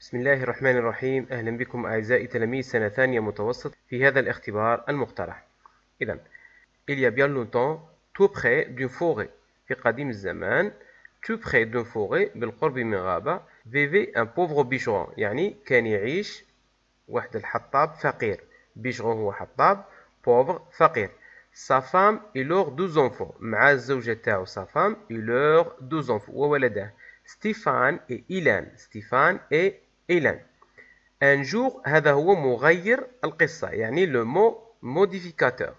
بسم الله الرحمن الرحيم. أهلا بكم أعزائي تلاميذ سنة ثانية متوسط في هذا الاختبار المقترح. إذا il y a bien longtemps, tout près d'une forêt, في قديم الزمان, tout près d'une forêt, بالقرب من غابة, vivait un pauvre bicheron, يعني كان يعيش واحد الحطاب فقير. bicheron هو حطاب, pauvre فقير. sa femme et leurs deux enfants, مع الزوجة تاعو sa femme et leurs deux enfants, وولده ستيفان et إيلان, ستيفان et إيلان. un jour, هذا هو مغير القصة, يعني le mot modificateur.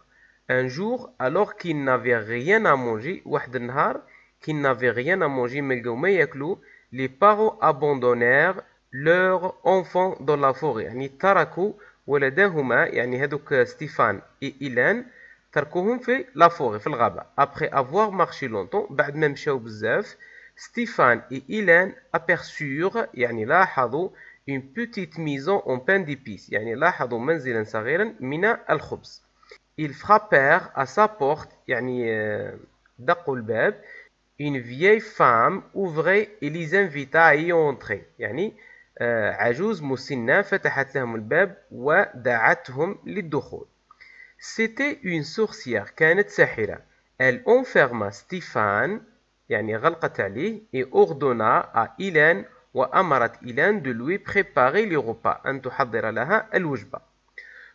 un jour, alors qu'il n'avait rien à manger, واحد النهار qu'il n'avait rien à manger, ما لقاو ما ياكلوا, les parents abandonnèrent leurs enfants dans la forêt, يعني تركوا ولداهما, يعني هذوك ستيفان et إيلان تركوهم في la forêt, في الغابة. après avoir marché longtemps, بعد ما مشاو بزاف, Stéphane et Hélène aperçurent, يعني لاحظوا, une petite maison en pain d'épices, يعني لاحظوا منزلا صغيرا من الخبز. Ils frappèrent à sa porte, يعني دقوا الباب. Une vieille femme ouvrait et les invita à y entrer, يعني عجوز مسنة فتحت لهم الباب ودعتهم للدخول. C'était une sorcière, كانت ساحرة. Elle enferma Stéphane, يعني غلقت عليه, et ordonna à Hélène, وأمرت Hélène de lui préparer les repas, أن تحضر لها الوجبة.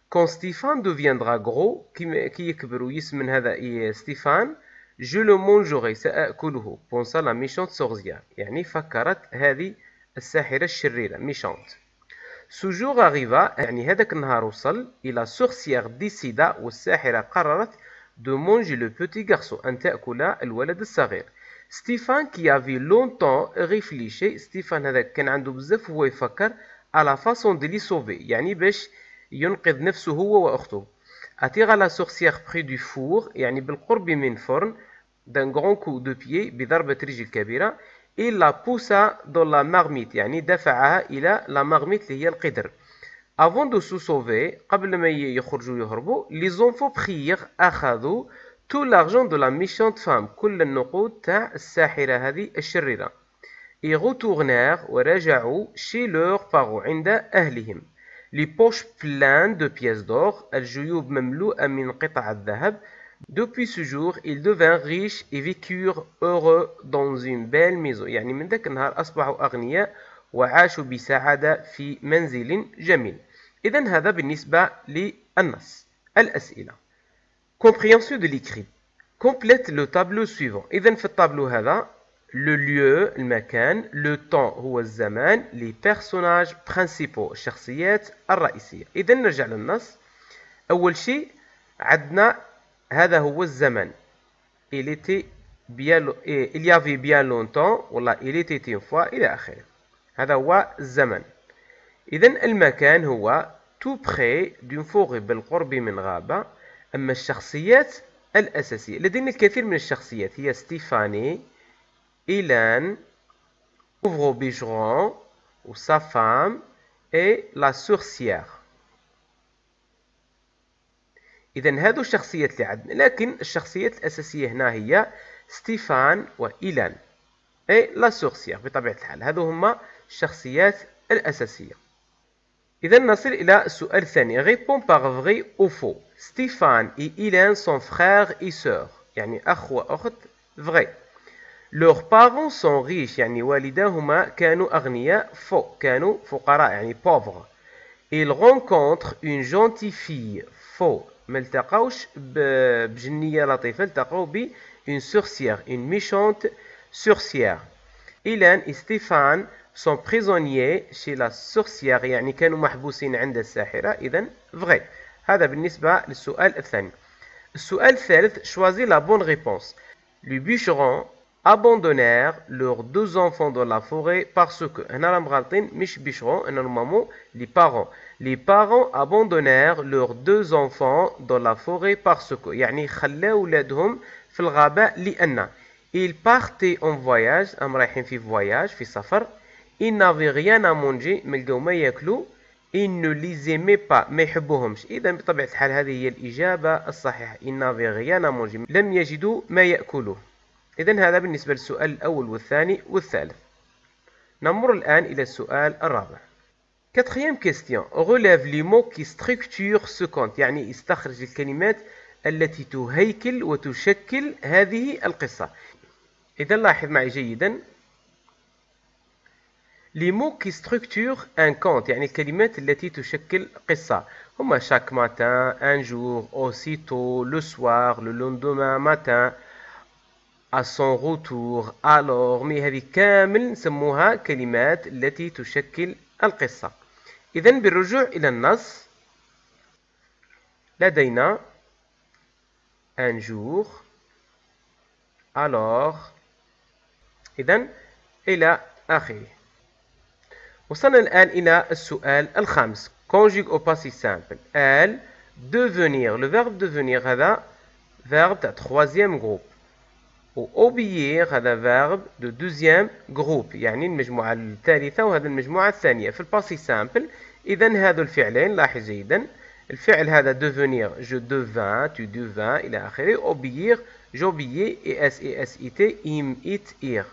Quand Stéphane deviendra gros, كي يكبر ويسمن هذا ستيفان, je le mangerai, سأأكله, pensa la méchante sorcière, يعني فكرت هذه الساحرة الشريرة, méchante. Ce jour arriva, يعني هذاك النهار وصل, et la sorcière décida, والساحرة قررت, de manger le petit garçon, أن تأكل الولد الصغير. ستيفان qui avait longtemps réfléchi, ستيفان هذا كان عنده بزاف هو يفكر, à la façon de les sauver, يعني باش ينقذ نفسه هو وأخته. attira la sorcière près du four, يعني بالقرب من فرن, d'un grand coup de pied, بضربة رجل كبيرة, et la poussa dans la marmite, يعني دفعها إلى la marmite اللي هي القدر. avant de se sauver, قبل ما يخرجوا يهربوا, les enfants prirent, أخذوا tout l'argent de la méchante femme, كل النقود تاع الساحرة هذه الشريرة. et retournèrent, ورجعوا chez leurs parents, عند أهلهم, les poches pleines de pièces d'or, الجيوب مملوءة من قطع الذهب. depuis ce jour, ils devinrent riches et vécurent heureux dans une belle maison, يعني من ذاك النهار أصبحوا أغنياء وعاشوا بسعادة في منزل جميل. إذن هذا بالنسبة للنص. الأسئلة compréhension de l'écrit. Complète le tableau suivant. إذن في الطابلو هذا le lieu المكان, le temps هو الزمان, les personnages principaux الشخصيات الرئيسية. إذن نرجع للنص. أول شيء عندنا هذا هو الزمان. il était bien, il y avait bien longtemps, والله il était une fois, إلى آخره. هذا هو الزمان. إذن المكان هو tout près d'une forêt, بالقرب من غابة. أما الشخصيات الأساسية, لدينا الكثير من الشخصيات, هي ستيفاني, إيلان, pauvre bicheron, و sa femme, et la sorcière. إذن هادو الشخصيات اللي عندنا, لكن الشخصيات الأساسية هنا هي ستيفان وإيلان et la sorcière. بطبيعة الحال هادو هما الشخصيات الأساسية. إذن نصل إلى السؤال الثاني. Réponds par vrai ou faux. Stéphane et Hélène sont frères et sœurs, يعني أخ وأخت, vrai. Leurs parents sont riches, يعني والداهما كانوا أغنياء, faux, كانوا فقراء, يعني pauvres. Ils rencontrent une gentille fille, faux. ما التقاوش بجنية لطيفة, التقاو ب une sorcière, une méchante sorcière. Hélène et Stéphane sont prisonniers chez la sorcière, يعني كانوا محبوسين عند الساحرة. إذن vrai. هذا بالنسبة للسؤال الثاني. السؤال الثالث, choisis la bonne réponse. Les bûcherons abandonnèrent leurs deux enfants dans la forêt parce que, هنا راهم غالطين, مش bûcherons, هنا normalement les parents. Les parents abandonnèrent leurs deux enfants dans la forêt parce que, يعني خلاو ولادهم في الغابة لأن. Ils partaient en voyage, هم رايحين في voyage, في سفر. Ils n'avaient rien à manger, ما لقاو ما ياكلوا. Ils ne les aimaient pas, ما يحبوهمش. إذا بطبيعة الحال هذه هي الإجابة الصحيحة. Ils n'avaient rien à manger, لم يجدوا ما يأكلوه. إذا هذا بالنسبة للسؤال الأول والثاني والثالث. نمر الآن إلى السؤال الرابع. Quatrième question, relève les mots qui structurent ce conte, يعني استخرج الكلمات التي تهيكل وتشكل هذه القصة. إذا لاحظ معي جيدا، les mots qui structurent un conte يعني الكلمات التي تشكل قصة هما chaque matin, un jour, aussitôt, le soir, le lendemain matin, à son retour, alors. مي هذه كامل نسموها كلمات التي تشكل القصة. إذن بالرجوع إلى النص لدينا un jour, alors, إذن إلى آخره. وصلنا الآن إلى السؤال الخامس. Conjugue au passé simple. Elle, devenir. Le verbe devenir هذا verbe de troisième groupe. و obéir هذا verbe de deuxième groupe. يعني المجموعة الثالثة وهذا المجموعة الثانية في الباسي سامبل. إذن هذو الفعلين لاحظ جيدا. الفعل هذا devenir je devins, tu devins إلى آخره. obéir j'obéis, es, im, it, ir.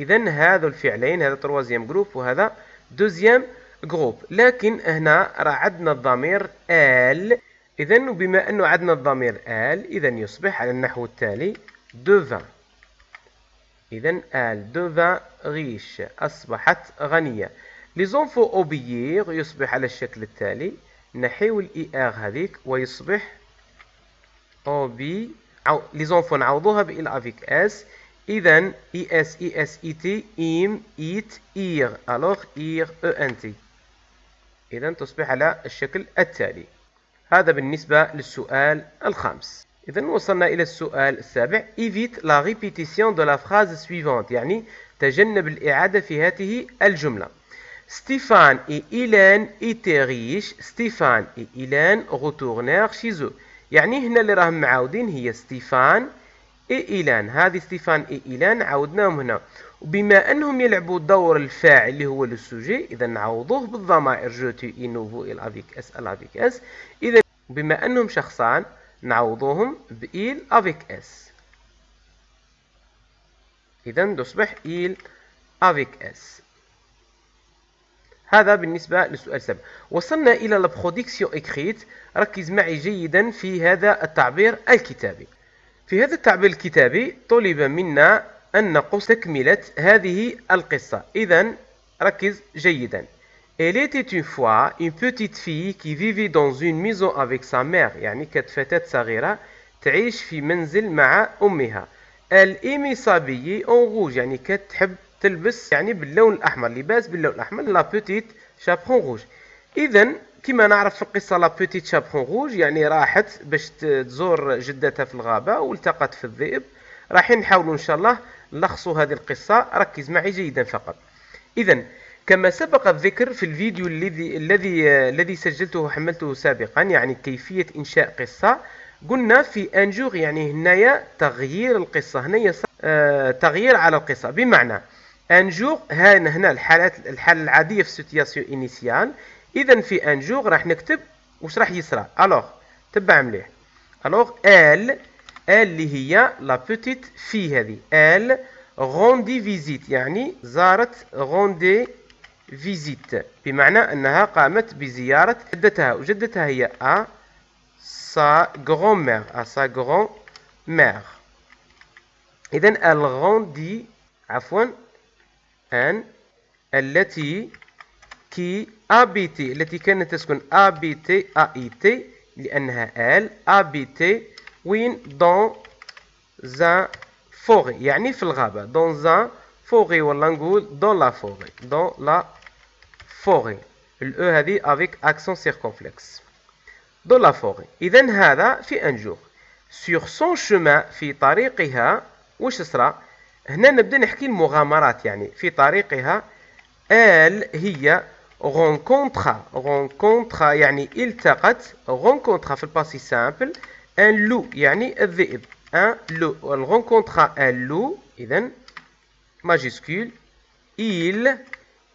إذن هذو الفعلين هذا troisième groupe وهذا deuxième groupe. لكن هنا عدنا الضمير elle. إذن وبما أنه عدنا الضمير elle إذن يصبح على النحو التالي devint. إذن elle devint riche, أصبحت غنية. les enfants obéir يصبح على الشكل التالي، نحيو الإي آغ هذيك ويصبح obéir. les enfants نعوضوها بإل افيك اس. إذن إي اس إي اس إي تي إيم إيت إير، ألوغ إير أو أن تي. إذن تصبح على الشكل التالي. هذا بالنسبة للسؤال الخامس. إذن وصلنا إلى السؤال السابع. évite la répétition de la phrase suivante، يعني تجنب الإعادة في هذه الجملة. Stéphane et Hélène étaient riches. Stéphane et Hélène retournèrent chez eux. يعني هنا اللي راهم معاودين هي Stéphane et Hélène. هذه Stéphane et Hélène عاودناهم هنا، وبما أنهم يلعبوا دور الفاعل اللي هو السوجي إذا نعوضوه بالضمائر جو تو إنوفو إل أفيك إس أل أفيك إس. إذا بما أنهم شخصان نعوضوهم بإيل أفيك إس. إذن تصبح إيل أفيك إس. هذا بالنسبة للسؤال 7. وصلنا إلى لابخوديكسيون إكريت. ركز معي جيدا في هذا التعبير الكتابي. في هذا التعبير الكتابي طلب منا أن نقص تكملة هذه القصة. إذن ركز جيدا. Elle était une fois une petite fille qui vivait dans une maison avec sa mère. يعني كانت فتاة صغيرة تعيش في منزل مع أمها. Elle aimait s'habiller en rouge. يعني كانت تحب تلبس يعني باللون الأحمر، لباس باللون الأحمر. لا بوتيت شابخون روج. إذن كما نعرف في القصة لا بوتيت شابخون روج يعني راحت باش تزور جدتها في الغابة والتقت في الذئب. راحين نحاولوا إن شاء الله نلخصوا هذه القصة. ركز معي جيدا فقط. إذن كما سبق الذكر في الفيديو الذي سجلته وحملته سابقا، يعني كيفية إنشاء قصة، قلنا في أنجور يعني هنايا تغيير القصة، هنايا تغيير على القصة. بمعنى أنجور هنا الحالة العادية في سيتياسيون إنيسيال. إذا في أنجور راح نكتب وش راح يصرى. ألوغ تبع مليح. ألوغ آل اللي هي لا بوتيت في هذه آل غوندي فيزيت يعني زارت غوندي فيزيت، بمعنى أنها قامت بزيارة جدتها، وجدتها هي أ سا غران مير، أ سا غران مير. إذن الغوندي عفوا أن التي كي أبيتي، التي كانت تسكن أبيتي أيتي لأنها آل أبيتي وين دون زان فوغي يعني في الغابة. دون زان فوغي ولا نقول دون لا فوغي. دون لا فوغي الأو هذه افيك اكسون سيركونفلكس. دون لا فوغي. إذن هذا في أنجور. سيغ سون شومان في طريقها واش صرا؟ هنا نبدا نحكي المغامرات. يعني في طريقها آل هي غونكونتخا. غونكونتخا يعني التقت. غونكونتخا في الباسي سامبل أن لو يعني الذئب. أن لو الغونكونتخا أن لو. إذن ماجيسكول إيل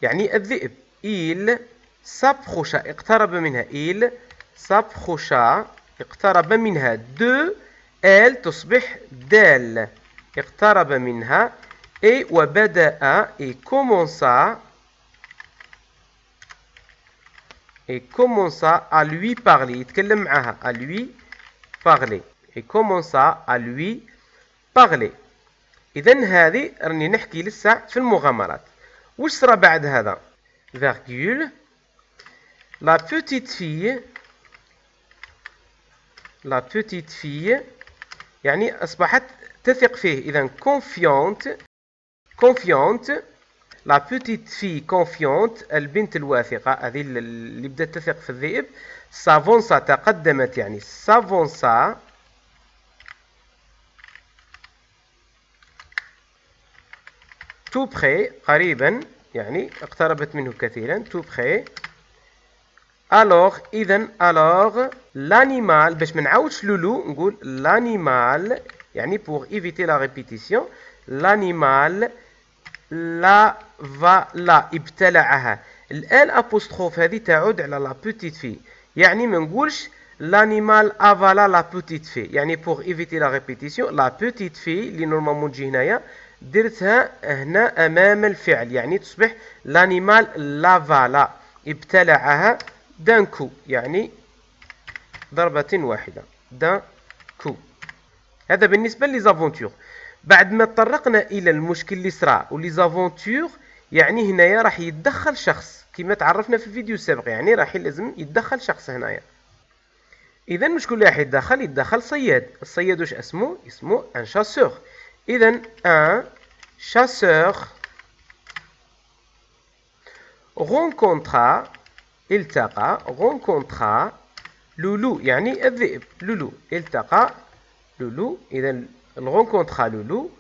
يعني الذئب. إيل سابخوشا اقترب منها. إيل سابخوشا اقترب منها. دو آل تصبح دال اقترب منها. إي وبدأ إي كومونسا et commença à lui parler. يتكلم معها, à lui parler. Et commença à lui parler. إذن هذه راني نحكي لسه في المغامرات. واش صرا بعد هذا؟ virgule. La petite fille يعني أصبحت تثق فيه. إذن confiante. La petite fille confiante, البنت الواثقة, هذه اللي بدأت تثق في الذئب. s'avança, تقدمت, يعني tout près, قريبا, يعني اقتربت منه كثيرا, tout près. Alors, l'animal, باش ما نعاودش لولو نقول l'animal, يعني pour éviter la répétition, l'animal la ابتلعها. الآل apostrophe هذه تعود على la petite fille, يعني ما نقولش l'animal avala la petite fille, يعني pour éviter la répétition. la petite fille اللي نورمالمون تجي هنايا درتها هنا أمام الفعل, يعني تصبح l'animal l'avala, ابتلعها d'un coup, يعني ضربة واحدة, d'un coup. هذا بالنسبة لزافونتور. بعد ما تطرقنا إلى المشكل اللي صرا وليزافونتور, يعني هنايا راح يتدخل شخص كما تعرفنا في الفيديو السابق, يعني راح لازم يتدخل شخص هنايا. إذا شكون اللي راح يتدخل صياد. الصياد واش اسمه؟ اسمه ان شاسور. إذا ان شاسور rencontra, التقى, rencontra لولو, يعني الذئب لولو. التقى لولو, إذا rencontra لولو.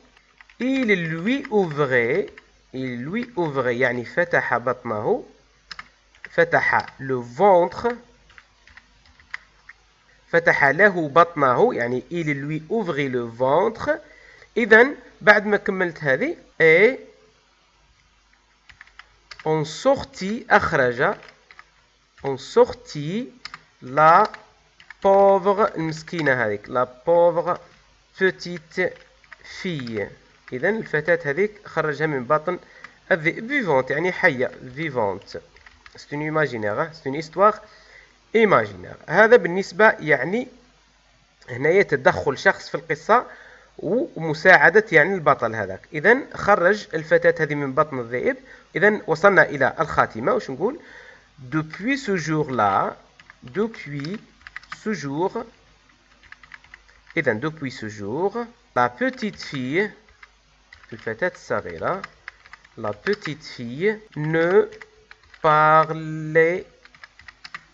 il lui ouvrait, يعني فتح بطنه, فتح له بطنه, يعني il lui ouvrit le ventre. إذا بعد ما كملت هذه et on sortit la pauvre المسكينة هذيك, la pauvre petite fille. إذا الفتاة هذيك خرجها من بطن الذئب, vivante يعني حية, vivante. c'est une imaginaire, c'est une histoire imaginaire. هذا بالنسبة يعني هنايا تدخل شخص في القصة ومساعدة يعني البطل هذاك. إذا خرج الفتاة هذه من بطن الذئب. إذا وصلنا إلى الخاتمة. واش نقول؟ depuis ce jour là, إذا depuis ce jour, la petite fille, الفتاة الصغيرة, la petite fille ne parlait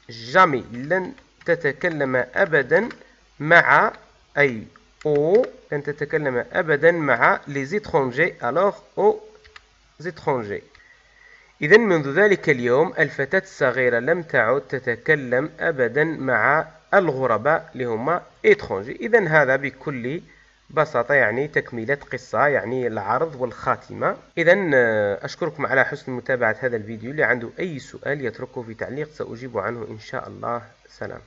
jamais, لن تتكلم أبدا مع أي أو لن تتكلم أبدا مع les étrangers, alors aux étrangers. إذا منذ ذلك اليوم الفتاة الصغيرة لم تعد تتكلم أبدا مع الغرباء اللي هما étrangers. إذا هذا بكل بساطة يعني تكملة قصة, يعني العرض والخاتمة. إذا أشكركم على حسن متابعة هذا الفيديو. اللي عنده أي سؤال يتركه في تعليق سأجيب عنه إن شاء الله. سلام.